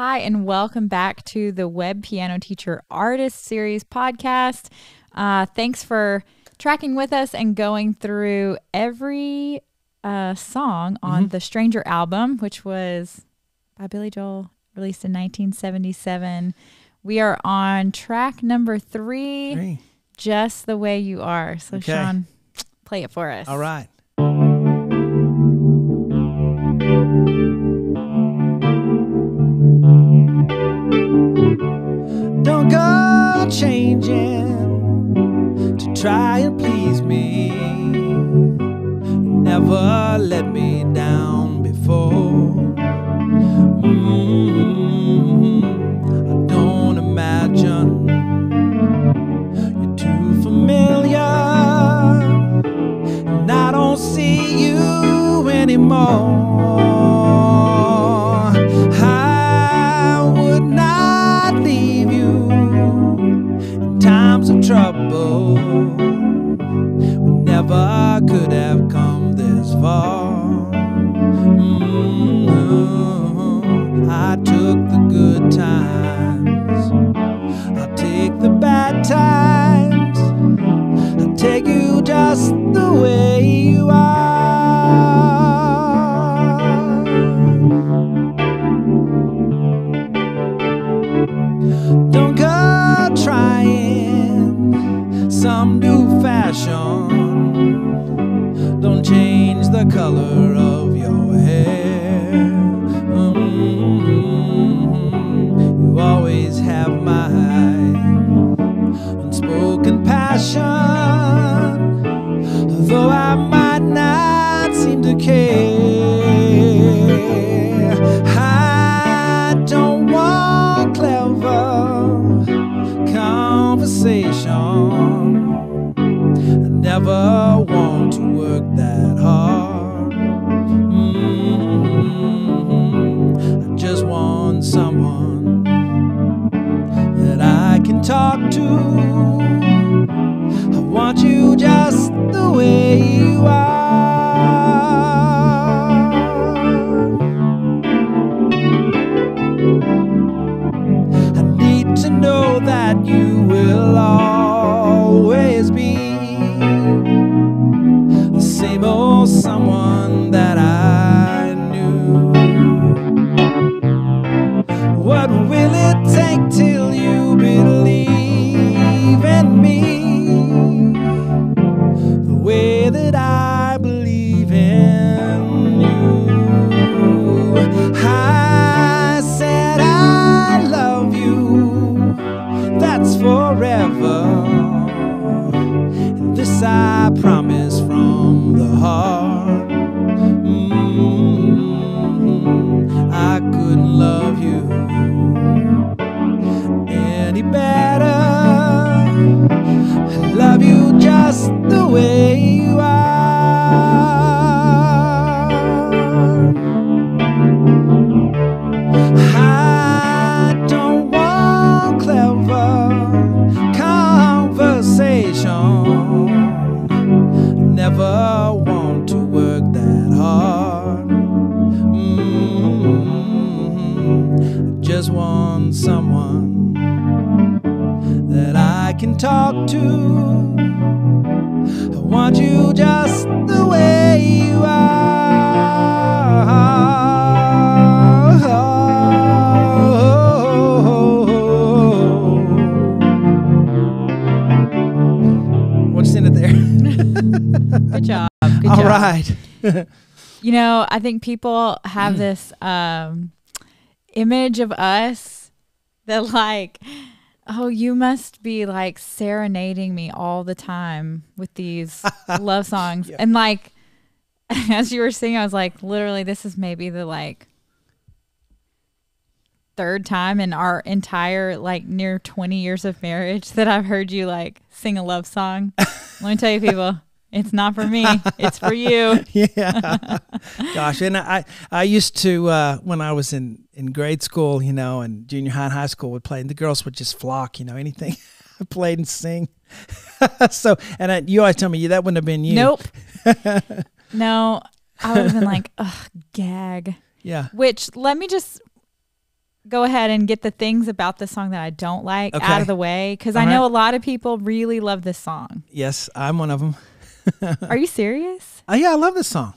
Hi, and welcome back to the Web Piano Teacher Artist Series podcast. Thanks for tracking with us and going through every song on the Stranger album, which was by Billy Joel, released in 1977. We are on track number 3, Just the Way You Are. So, okay. Shawn, play it for us. All right. Don't go changing to try and please me. Never let me down before. I don't imagine you're too familiar, and I don't see you anymore. I would not leave you in times of trouble. We never could have come this far. I took the good times, I'll take the bad times, I'll take you just the way you are. Don't go trying some new fashion, don't change the color of your hair. You always have my unspoken passion, though I might not seem to care. I don't want clever conversation. I never want to work that hard. I just want someone talk to. I want you just the way you are. I need to know that you will always be the same old someone that I knew. What will it take till you believe in me the way that I believe in you? I said I love you, that's forever, and this I promise from the heart. I couldn't love you any better. I love you just the way you are. I don't want clever conversation. Never want to work that hard. Just want someone that I can talk to. I want you just the way you are. What's in it there? Good job. Good job. All right. You know, I think people have this image of us that, like, oh, you must be like serenading me all the time with these love songs. Yeah. And like, as you were singing, I was like, literally, this is maybe the like third time in our entire like near 20 years of marriage that I've heard you like sing a love song. Let me tell you, people, it's not for me. It's for you. Yeah. Gosh. And I used to, when I was in grade school, you know, and junior high and high school, would play, and the girls would just flock, you know, anything I played and sing. So, and you always tell me that wouldn't have been you. Nope. No, I would have been like, ugh, gag. Yeah. Which, let me just go ahead and get the things about this song that I don't like out of the way, because I know a lot of people really love this song. Yes, I'm one of them. Are you serious? Yeah, I love this song.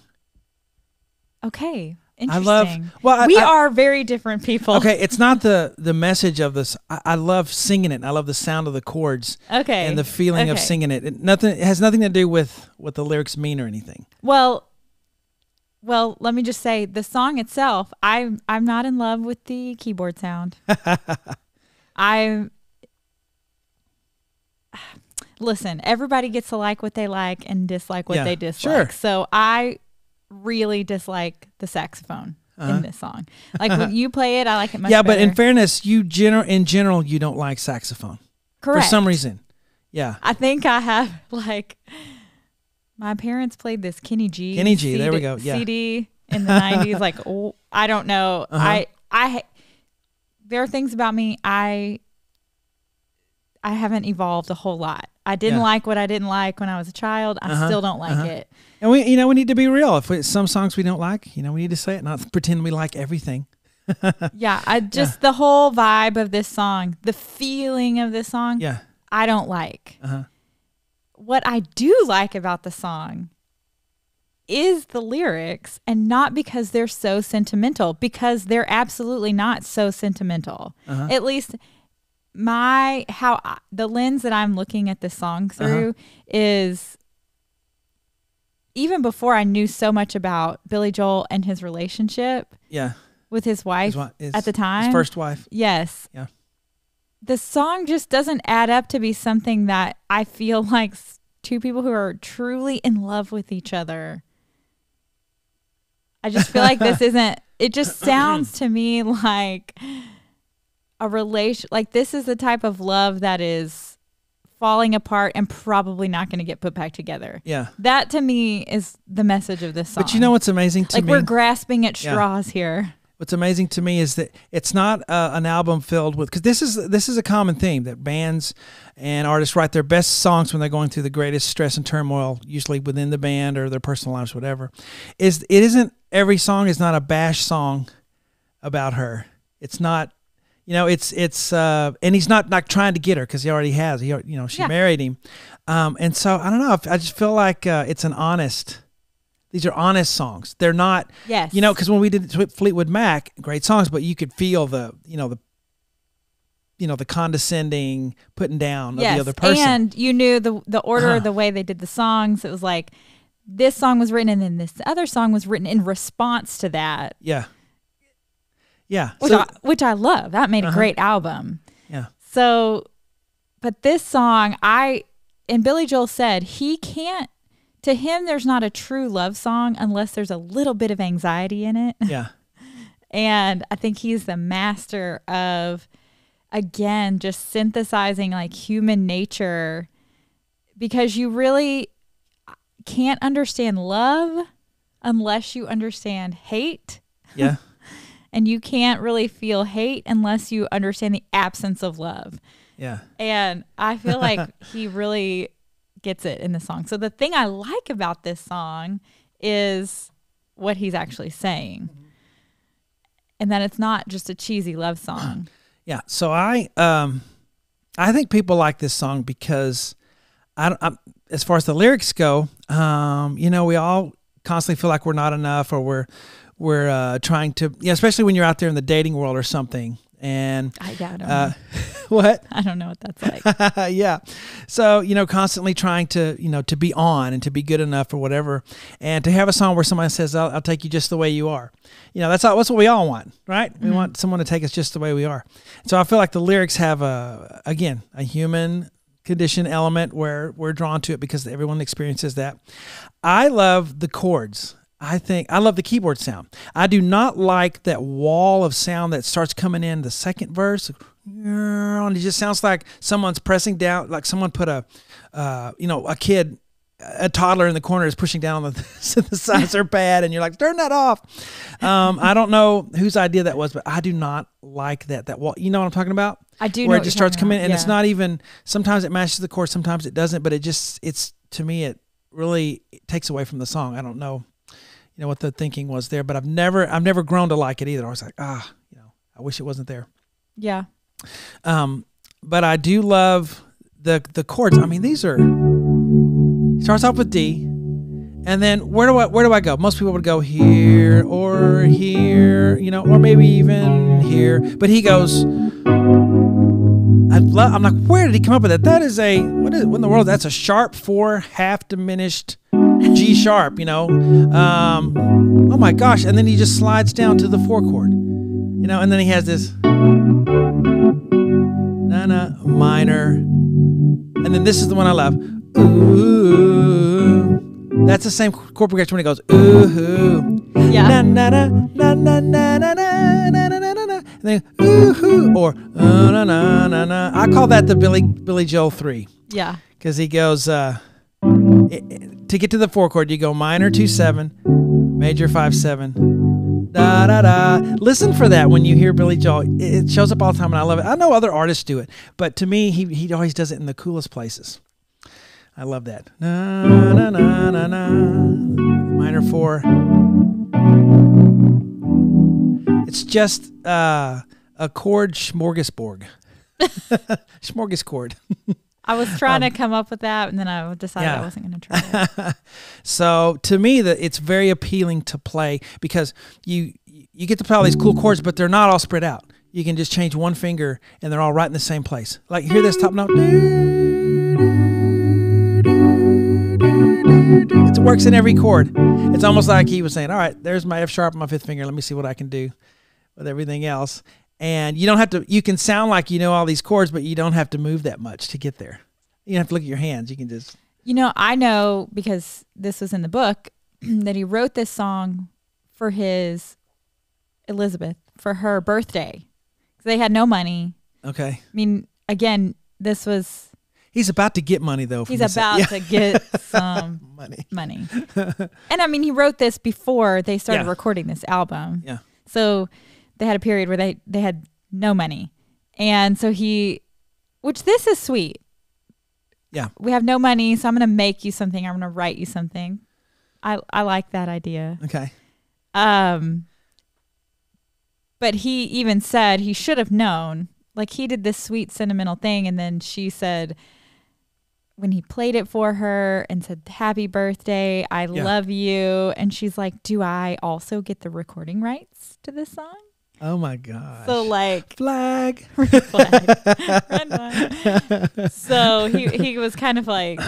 Okay, interesting. We are very different people. Okay, it's not the message of this. I love singing it. I love the sound of the chords. Okay, and the feeling of singing it. It has nothing to do with what the lyrics mean or anything. Well, let me just say, the song itself, I'm not in love with the keyboard sound. Listen, everybody gets to like what they like and dislike what they dislike. Sure. So I really dislike the saxophone in this song. Like when you play it, I like it much better. Yeah, but in fairness, in general, you don't like saxophone. Correct. For some reason. Yeah. I think I have my parents played this Kenny G, there we go. Yeah. CD in the 90s. I don't know. There are things about me I haven't evolved a whole lot. I didn't like what I didn't like when I was a child. I still don't like it. And we need to be real. If some songs we don't like, we need to say it, not pretend we like everything. Yeah, the whole vibe of this song, the feeling of this song, I don't like. What I do like about the song is the lyrics, and not because they're so sentimental, because they're absolutely not so sentimental. At least the lens that I'm looking at this song through is, even before I knew so much about Billy Joel and his relationship with his wife at the time. His first wife. Yes. Yeah. The song just doesn't add up to be something that I feel like two people who are truly in love with each other. I just feel like this isn't, it just sounds to me like a relation, like this is the type of love that is falling apart and probably not going to get put back together. Yeah. That to me is the message of this song. But you know what's amazing to me? Like we're grasping at straws here. What's amazing to me is that it's not an album filled with, because this is a common theme that bands and artists write their best songs when they're going through the greatest stress and turmoil, usually within the band or their personal lives, whatever. Every song is not a bash song about her. It's not, and he's not like trying to get her, because he already has. She married him, and so I don't know. I just feel like it's an honest. These are honest songs. They're not, because when we did Fleetwood Mac, great songs, but you could feel the condescending putting down of the other person. And you knew the order, the way they did the songs. It was like this song was written, and then this other song was written in response to that. Yeah, yeah, which I love. That made a great album. Yeah. So, but this song, and Billy Joel said he can't. To him, there's not a true love song unless there's a little bit of anxiety in it. Yeah. And I think he's the master of, again, just synthesizing like human nature, because you really can't understand love unless you understand hate. Yeah. And you can't really feel hate unless you understand the absence of love. Yeah. And I feel like he really gets it in the song. So the thing I like about this song is what he's actually saying, and that it's not just a cheesy love song. Yeah. So I think people like this song because as far as the lyrics go, we all constantly feel like we're not enough, or we're trying to, especially when you're out there in the dating world or something. And I don't know what that's like. Yeah. So, constantly trying to, to be on and to be good enough or whatever. And to have a song where somebody says, I'll take you just the way you are. That's what we all want, right? We want someone to take us just the way we are. So I feel like the lyrics have a human condition element where we're drawn to it because everyone experiences that. I love the chords. I love the keyboard sound. I do not like that wall of sound that starts coming in the second verse, and it just sounds like someone's pressing down, like someone put a toddler in the corner is pushing down on the synthesizer pad, and you're like, turn that off. I don't know whose idea that was, but I do not like that wall. You know what I'm talking about? I do. Where it just starts coming in, and it's not even. Sometimes it matches the chord, sometimes it doesn't. But to me, it really takes away from the song. I don't know what the thinking was there, but I've never grown to like it either. I was like, I I wish it wasn't there. Yeah. But I do love the chords. I mean, these are, starts off with D, and then where do I go? Most people would go here or here, you know, or maybe even here. But he goes, I'm like, where did he come up with that? That is a, what in the world? That's a sharp 4 half diminished G sharp, you know. Oh my gosh. And then he just slides down to the 4 chord, you know, and then he has this nana minor. And then this is the one I love. Ooh. That's the same chord progression when it goes, ooh. Yeah. Na na na na na na na na na na. And then ooh, or na na na na. I call that the Billy Joel 3. Yeah. Because he goes to get to the 4 chord, you go minor 2/7, major 5/7. Da da da. Listen for that when you hear Billy Joel. It shows up all the time, and I love it. I know other artists do it, but to me, he always does it in the coolest places. I love that. Na na na na na. Minor 4. It's just a chord smorgasbord. Smorgascord. I was trying to come up with that, and then I decided I wasn't going to try it. So to me, it's very appealing to play because you get to play all these cool chords, but they're not all spread out. You can just change one finger, and they're all right in the same place. Like, hear this top note. It works in every chord. It's almost like he was saying, all right, there's my F sharp, my 5th finger. Let me see what I can do with everything else. And you don't have to, you can sound like you know all these chords, but you don't have to move that much to get there. You don't have to look at your hands. You can just. You know, I know because this was in the book that he wrote this song for his Elizabeth, for her birthday. They had no money. Okay. I mean, again, this was. He's about to get money, though. He's about to get some money. And, I mean, he wrote this before they started recording this album. Yeah. So they had a period where they had no money. And so which this is sweet. Yeah. We have no money, so I'm going to make you something. I'm going to write you something. I like that idea. Okay. But he even said he should have known. Like, he did this sweet, sentimental thing, and then she said, when he played it for her and said, happy birthday, I love you. And she's like, do I also get the recording rights to this song? Oh, my gosh. So, like. Flag. Red flag. Red one. So, he was kind of like.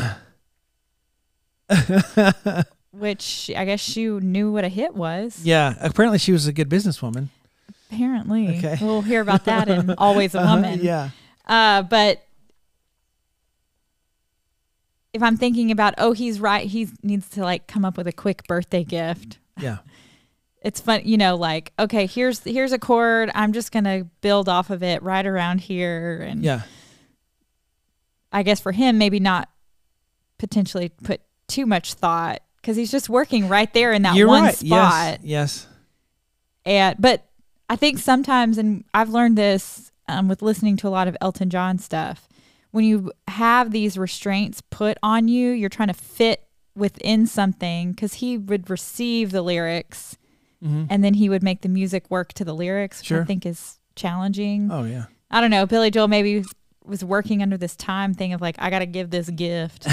Which, I guess she knew what a hit was. Yeah. Apparently, she was a good businesswoman. Apparently. Okay. We'll hear about that in Always a Woman. Yeah. But. If I'm thinking about, oh, he's right, he needs to like come up with a quick birthday gift. Yeah. It's fun, you know, like, okay, here's a chord. I'm just going to build off of it right around here. And yeah. I guess for him, maybe not potentially put too much thought because he's just working right there in that one spot. Yes. And, but I think sometimes, and I've learned this with listening to a lot of Elton John stuff, when you have these restraints put on you, you're trying to fit within something because he would receive the lyrics and then he would make the music work to the lyrics, which I think is challenging. Oh, yeah. I don't know. Billy Joel maybe was working under this time thing of like, I got to give this gift.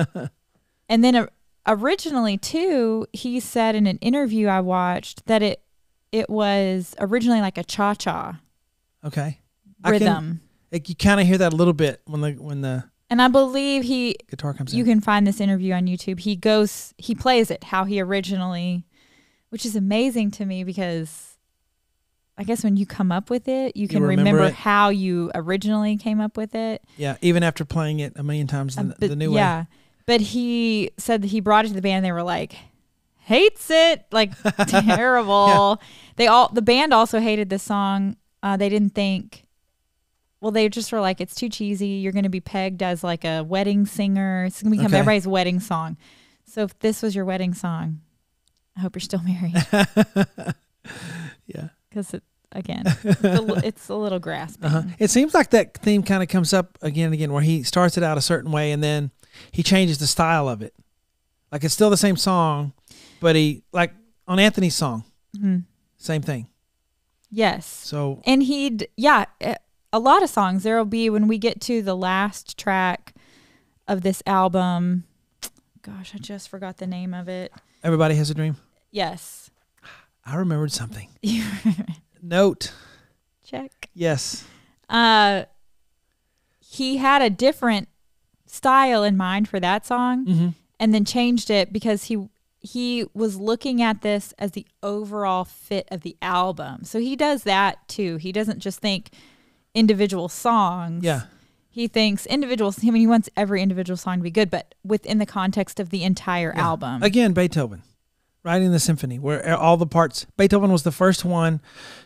And then originally, too, he said in an interview I watched that it was originally like a cha-cha rhythm. You kind of hear that a little bit when the and I believe he guitar comes in. You can find this interview on YouTube. He plays it how he originally, which is amazing to me because I guess when you come up with it, you can remember how you originally came up with it. Yeah, even after playing it a million times the new way. Yeah, but he said that he brought it to the band. And they were like, hates it, like terrible. Yeah. The band also hated this song. They didn't think. Well, they just were like, it's too cheesy. You're going to be pegged as like a wedding singer. It's going to become everybody's wedding song. So if this was your wedding song, I hope you're still married. Yeah. Because, again, it's a little grasping. It seems like that theme kind of comes up again and again where he starts it out a certain way and then he changes the style of it. Like, it's still the same song, but like on Anthony's song, same thing. Yes. So, and he'd, yeah, a lot of songs. There'll be, when we get to the last track of this album, gosh, I just forgot the name of it. Everybody Has a Dream? Yes. I remembered something. Note. Check. Yes. He had a different style in mind for that song, mm-hmm. and then changed it because he was looking at this as the overall fit of the album. So he does that too. He doesn't just think individual songs. Yeah. He thinks individuals. I mean, he wants every individual song to be good, but within the context of the entire album. Again, Beethoven, writing the symphony, where all the parts. Beethoven was the first one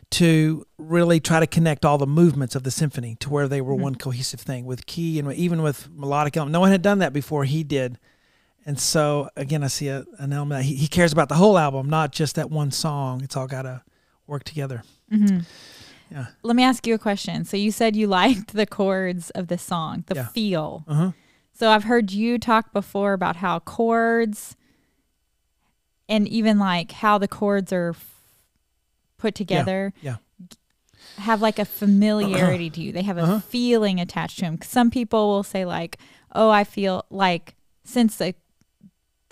to really try to connect all the movements of the symphony to where they were mm-hmm. one cohesive thing with key and even with melodic element. No one had done that before he did. And so, again, I see an element. He cares about the whole album, not just that one song. It's all got to work together. Mm-hmm. Yeah. Let me ask you a question. So you said you liked the chords of the song, the feel. Uh-huh. So I've heard you talk before about how chords and even like how the chords are put together have like a familiarity to you. They have a feeling attached to them. Some people will say like, oh, I feel like since they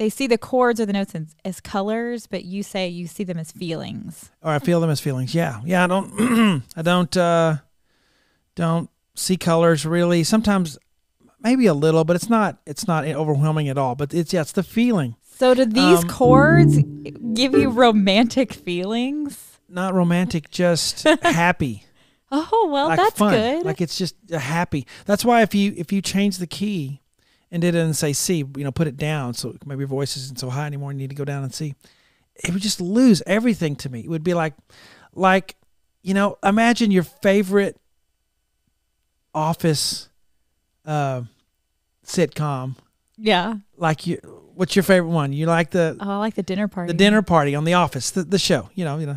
see the chords or the notes as colors, but you say you see them as feelings. Or I feel them as feelings. Yeah. Yeah. I don't, I don't see colors really. Sometimes maybe a little, but it's not overwhelming at all, but it's the feeling. So do these chords give you romantic feelings? Not romantic, just happy. Oh, well, like that's fun. Good. Like it's just happy. That's why if you change the key, and it didn't say C, you know, put it down. So maybe your voice isn't so high anymore. You need to go down and C. It would just lose everything to me. It would be like, you know, imagine your favorite office sitcom. Yeah. Like what's your favorite one? You like the? Oh, I like The Dinner Party. The Dinner Party on The Office, the show. You know.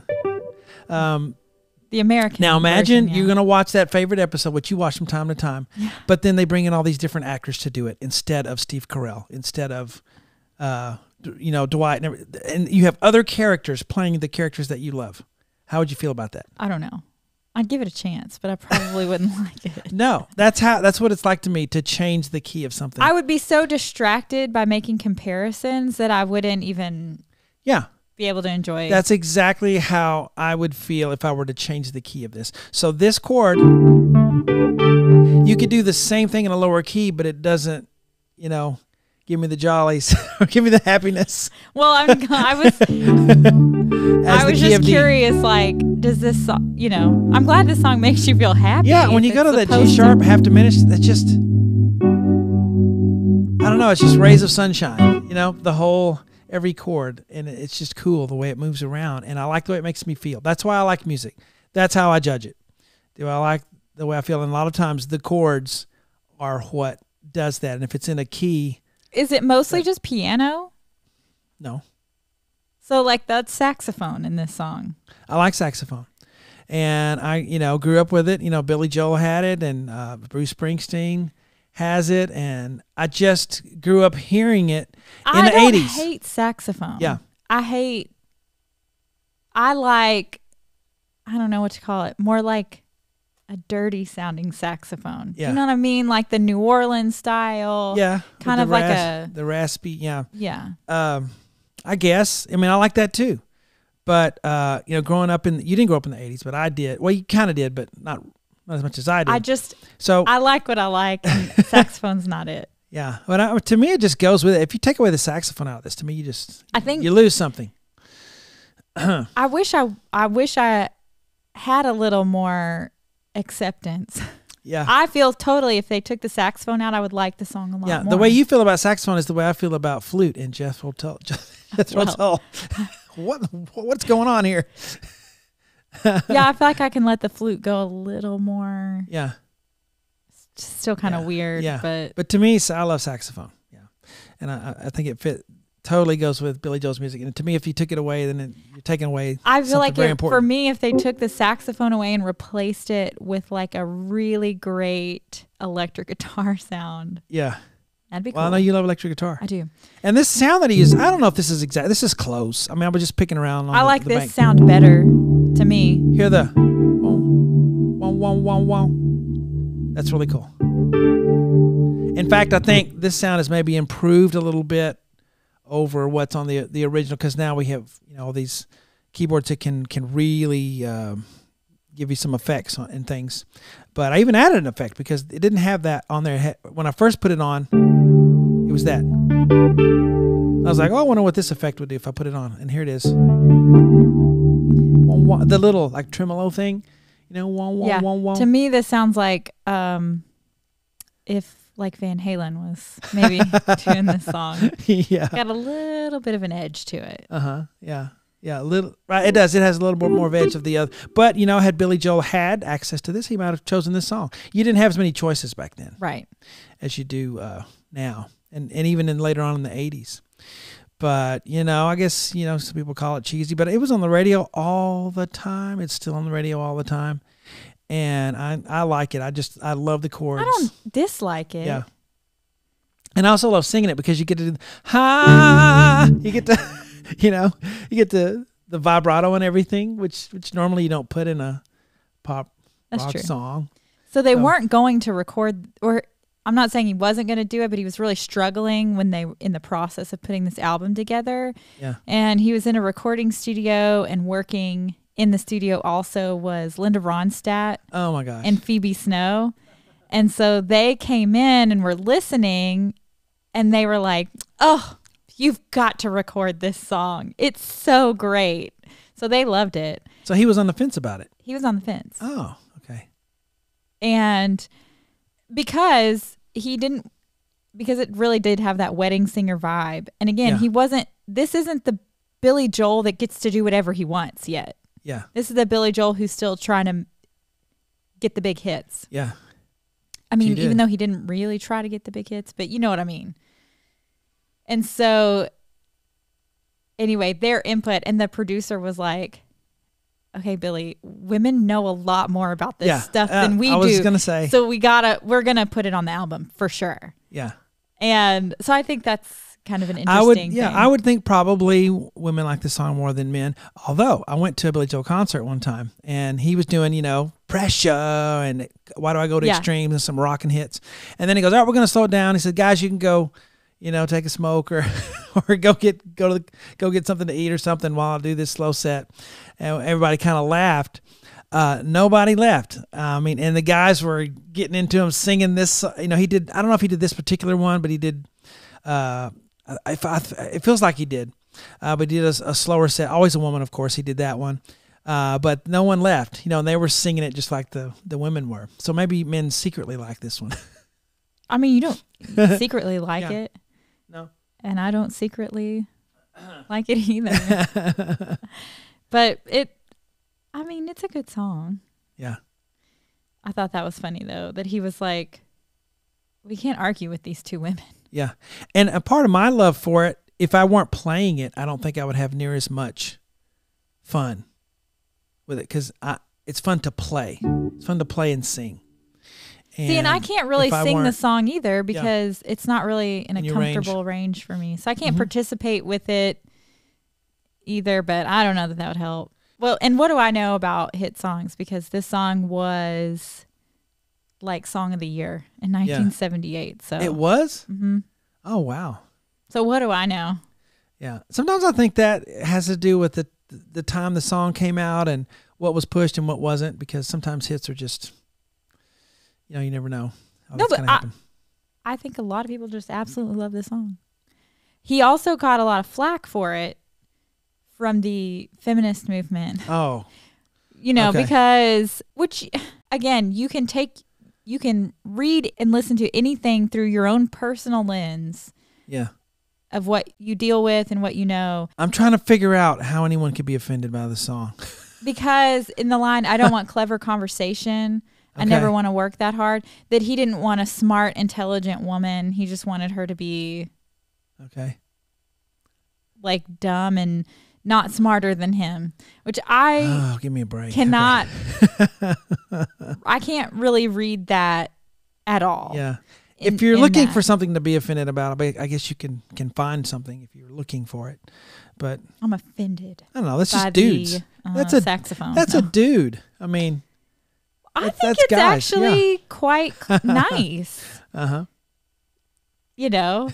The American. Now imagine version, you're going to watch that favorite episode, which you watch from time to time, but then they bring in all these different actors to do it instead of Steve Carell, instead of, you know, Dwight. And you have other characters playing the characters that you love. How would you feel about that? I don't know. I'd give it a chance, but I probably wouldn't like it. No, that's what it's like to me to change the key of something. I would be so distracted by making comparisons that I wouldn't even... Yeah. Be able to enjoy it. That's exactly how I would feel if I were to change the key of this. So this chord, you could do the same thing in a lower key, but it doesn't, you know, give me the jollies or give me the happiness. Well, I was just curious, like, does this song, you know, I'm glad this song makes you feel happy. Yeah, when you go to that G sharp half diminished, that's just, I don't know, it's just rays of sunshine, you know, the whole... every chord, and it's just cool the way it moves around, and I like the way it makes me feel. That's why I like music. That's how I judge it. Do I like the way I feel? And a lot of times the chords are what does that, and if it's in a key... Is it mostly just piano? No. So, like, that's saxophone in this song. I like saxophone, and I, you know, grew up with it. You know, Billy Joel had it, and Bruce Springsteen... has it, and I just grew up hearing it in the 80s. I hate saxophone. Yeah. I don't know what to call it, more like a dirty sounding saxophone. Yeah. You know what I mean? Like the New Orleans style. Yeah. Kind of like the raspy, yeah. Yeah. I guess. I mean, I like that too. But, you know, growing up you didn't grow up in the 80s, but I did. Well, you kind of did, but not as much as I do. I like what I like, and saxophone's not it. Yeah. But to me, it just goes with it. If you take away the saxophone out of this, to me, you lose something. I wish I had a little more acceptance. Yeah. I feel totally, if they took the saxophone out, I would like the song a lot more. Yeah. The way you feel about saxophone is the way I feel about flute and Jethro Tull. What's going on here? Yeah, I feel like I can let the flute go a little more. Yeah. It's still kind of weird. Yeah. But to me, I love saxophone. Yeah. And I think it totally goes with Billy Joel's music. And to me, if you took it away, then you're taking away, I feel like, very important. For me, if they took the saxophone away and replaced it with like a really great electric guitar sound. Yeah. That'd be cool. Well, I know you love electric guitar. I do. And this sound that he uses, I don't know if this is exact. This is close. I mean, I was just picking around. I like this sound better. to me. Hear the wow. That's really cool. In fact, I think this sound is maybe improved a little bit over what's on the original, because now we have, you know, all these keyboards that can really give you some effects on, and things. But I even added an effect because it didn't have that on there. When I first put it on, it was that. I was like, oh, I wonder what this effect would do if I put it on. And here it is. The little like tremolo thing. You know, wah, wah, wah. To me, this sounds like if like Van Halen was maybe doing this song. Yeah. It's got a little bit of an edge to it. Uh-huh. Yeah. Yeah, a little, right? It does. It has a little bit more of edge of the other. But, you know, had Billy Joel had access to this, he might have chosen this song. You didn't have as many choices back then. Right. As you do now. And even in later on in the 80s. But, you know, I guess, you know, some people call it cheesy. But it was on the radio all the time. It's still on the radio all the time. And I like it. I love the chords. I don't dislike it. Yeah. And I also love singing it because you get to do, ha, you get to... You know, you get the vibrato and everything, which normally you don't put in a pop rock song. So they weren't going to record, or I'm not saying he wasn't going to do it, but he was really struggling when they in the process of putting this album together. Yeah. And he was in a recording studio, and working in the studio also was Linda Ronstadt. Oh my gosh. And Phoebe Snow. And so they came in and were listening, and they were like, oh, you've got to record this song. It's so great. So they loved it. So he was on the fence about it. He was on the fence. Oh, okay. And because it really did have that wedding singer vibe. And again, yeah. This isn't the Billy Joel that gets to do whatever he wants yet. Yeah. This is the Billy Joel who's still trying to get the big hits. Yeah. I mean, even though he didn't really try to get the big hits, but you know what I mean. And so, anyway, their input, and the producer was like, okay, Billy, women know a lot more about this stuff than we do. I was going to say. So we're going to put it on the album for sure. Yeah. And so I think that's kind of an interesting thing. Yeah, I would think probably women like the song more than men. Although, I went to a Billy Joel concert one time, and he was doing, you know, pressure and why do I go to extremes and some rockin' hits. And then he goes, all right, we're going to slow it down. He said, guys, you can go, you know, take a smoke or go get something to eat or something while I do this slow set. And everybody kind of laughed. Nobody left. I mean, and the guys were getting into him singing this. You know, he did. I don't know if he did this particular one, but he did. It feels like he did, but he did a slower set. Always a Woman, of course. He did that one, but no one left. You know, and they were singing it just like the women were. So maybe men secretly like this one. I mean, you don't secretly like it. No. And I don't secretly like it either. But it's a good song. Yeah. I thought that was funny, though, that he was like, we can't argue with these two women. Yeah. And a part of my love for it, if I weren't playing it, I don't think I would have near as much fun with it, because it's fun to play. It's fun to play and sing. See, and I can't really sing the song either because it's not really in a comfortable range for me. So I can't participate with it either, but I don't know that would help. Well, and what do I know about hit songs? Because this song was like Song of the Year in 1978. So it was? Mm-hmm. Oh, wow. So what do I know? Yeah. Sometimes I think that has to do with the time the song came out and what was pushed and what wasn't, because sometimes hits are just... You know, you never know. No, but I think a lot of people just absolutely love this song. He also got a lot of flack for it from the feminist movement. Oh. You know, because, which, again, you can read and listen to anything through your own personal lens. Yeah. Of what you deal with and what you know. I'm trying to figure out how anyone could be offended by the song. Because in the line, I don't want clever conversation. I never want to work that hard. That he didn't want a smart, intelligent woman. He just wanted her to be like dumb and not smarter than him, which I give me a break. Cannot. I can't really read that at all. Yeah. If you're looking for something to be offended about, I guess you can find something if you're looking for it. but I'm offended. I don't know. That's just dudes. That's a saxophone. That's a dude. I mean, I think it's actually quite nice. You know,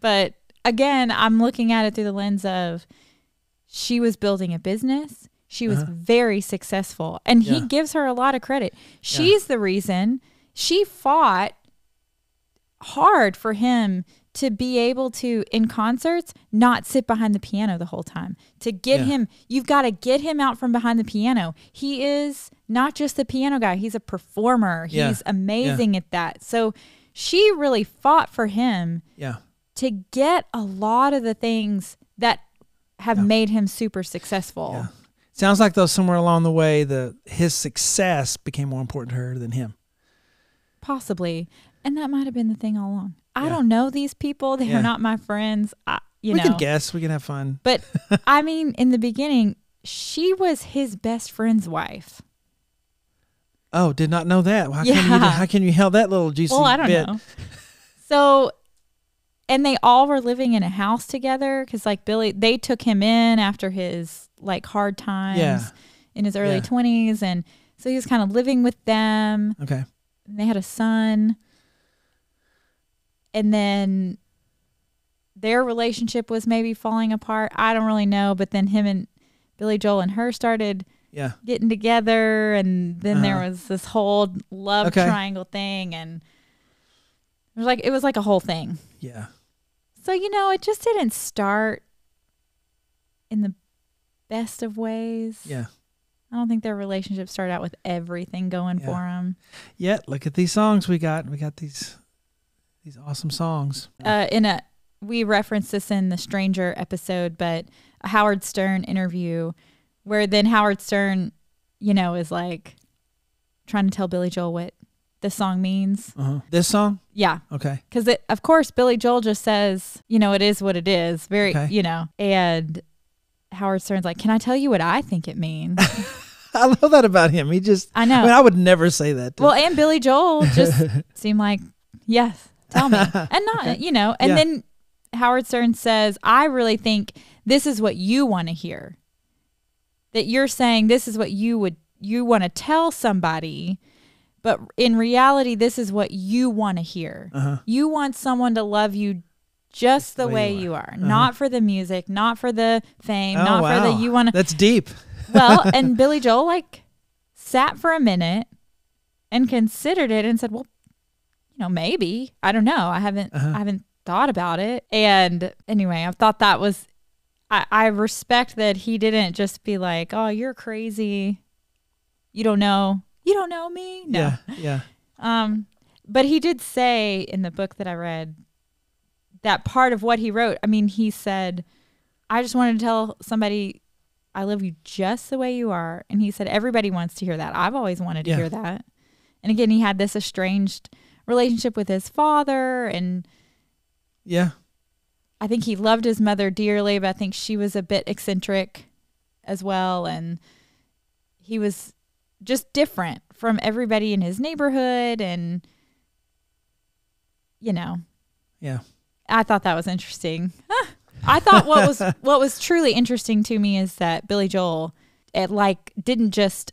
but again, I'm looking at it through the lens of she was building a business. She was very successful, and he gives her a lot of credit. She's the reason. She fought hard for him to be able to, in concerts, not sit behind the piano the whole time. To get him, you've got to get him out from behind the piano. He is not just the piano guy. He's a performer. He's amazing at that. So she really fought for him to get a lot of the things that have made him super successful. Yeah. Sounds like, though, somewhere along the way, his success became more important to her than him. Possibly. And that might have been the thing all along. I don't know these people. They are not my friends. We can guess. We can have fun. But, I mean, in the beginning, she was his best friend's wife. Oh, did not know that. Well, how can you help that little juicy bit? Well, I don't know. So, and they all were living in a house together because, like, Billy, they took him in after his, like, hard times in his early 20s. And so he was kind of living with them. Okay. And they had a son. And then their relationship was maybe falling apart. I don't really know. But then him and Billy Joel and her started getting together. And then there was this whole love triangle thing. And it was like a whole thing. Yeah. So, you know, it just didn't start in the best of ways. Yeah. I don't think their relationship started out with everything going for them. Yeah. Look at these songs we got. We got these... these awesome songs. We referenced this in the Stranger episode, but a Howard Stern interview where then Howard Stern, you know, is like trying to tell Billy Joel what the song means. This song? Yeah. Okay. Because, of course, Billy Joel just says, you know, it is what it is. You know, and Howard Stern's like, can I tell you what I think it means? I love that about him. He just, I know. I mean, I would never say that. Well, and Billy Joel just seemed like, yes. Tell me. And not, you know, and then Howard Stern says, I really think this is what you want to hear. That you're saying this is what you want to tell somebody, but in reality, this is what you want to hear. You want someone to love you just the way you are. Not for the music, not for the fame, not for the, you want to. That's deep. Well, and Billy Joel like sat for a minute and considered it and said, well, you know, maybe, I don't know. I haven't thought about it. And anyway, I thought that was, I respect that he didn't just be like, oh, you're crazy. You don't know me. No. Yeah. But he did say in the book that I read that part of what he wrote, I mean, he said, I just wanted to tell somebody I love you just the way you are. And he said, everybody wants to hear that. I've always wanted to hear that. And again, he had this estranged relationship with his father, and I think he loved his mother dearly, but I think she was a bit eccentric as well, and he was just different from everybody in his neighborhood, and you know, I thought that was interesting. I thought what was truly interesting to me is that Billy Joel didn't just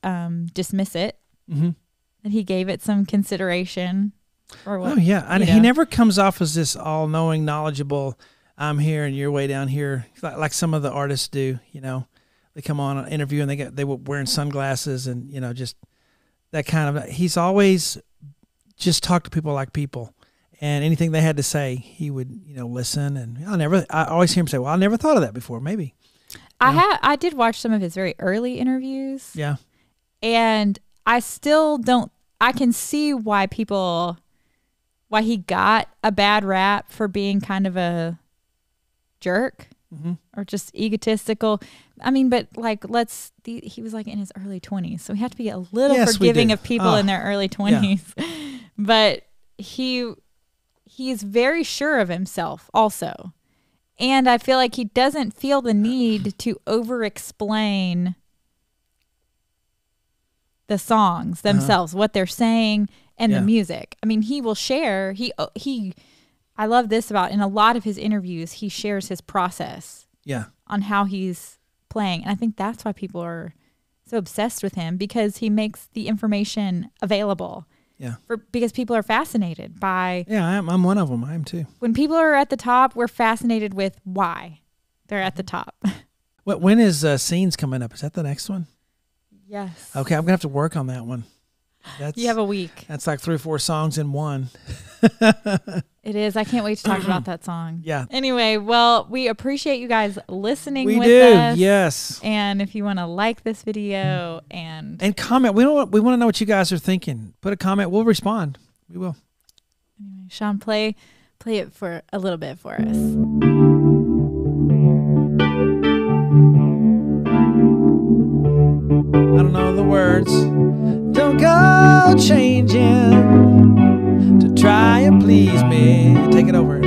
dismiss it, that he gave it some consideration. Or what, he never comes off as this all-knowing, knowledgeable, I'm here and you're way down here, like some of the artists do. You know, they come on an interview and they were wearing sunglasses and, you know, just that kind of. He's always just talked to people like people, and anything they had to say, he would, you know, listen. And I always hear him say, "Well, I never thought of that before." Maybe I did watch some of his very early interviews. Yeah, and I still don't. I can see why people. Why he got a bad rap for being kind of a jerk or just egotistical. I mean, but like, he was like in his early 20s. So we have to be a little forgiving of people in their early 20s. Yeah. But he's very sure of himself also. And I feel like he doesn't feel the need to over-explain the songs themselves, what they're saying. And the music. I mean, he will share. I love this about in a lot of his interviews, he shares his process. Yeah. On how he's playing. And I think that's why people are so obsessed with him, because he makes the information available. Yeah. Because people are fascinated by. Yeah, I'm one of them. I am too. When people are at the top, we're fascinated with why they're at the top. When is Scenes coming up? Is that the next one? Yes. Okay, I'm going to have to work on that one. You have a week. That's like 3 or 4 songs in one. It is. I can't wait to talk about that song. Yeah. Anyway, well, we appreciate you guys listening with us. Yes. And if you want to like this video and comment, we want to know what you guys are thinking. Put a comment. We'll respond. We will. Anyway, Shawn, play it for a little bit for us. I don't know the words. Don't go changing to try and please me. Take it over.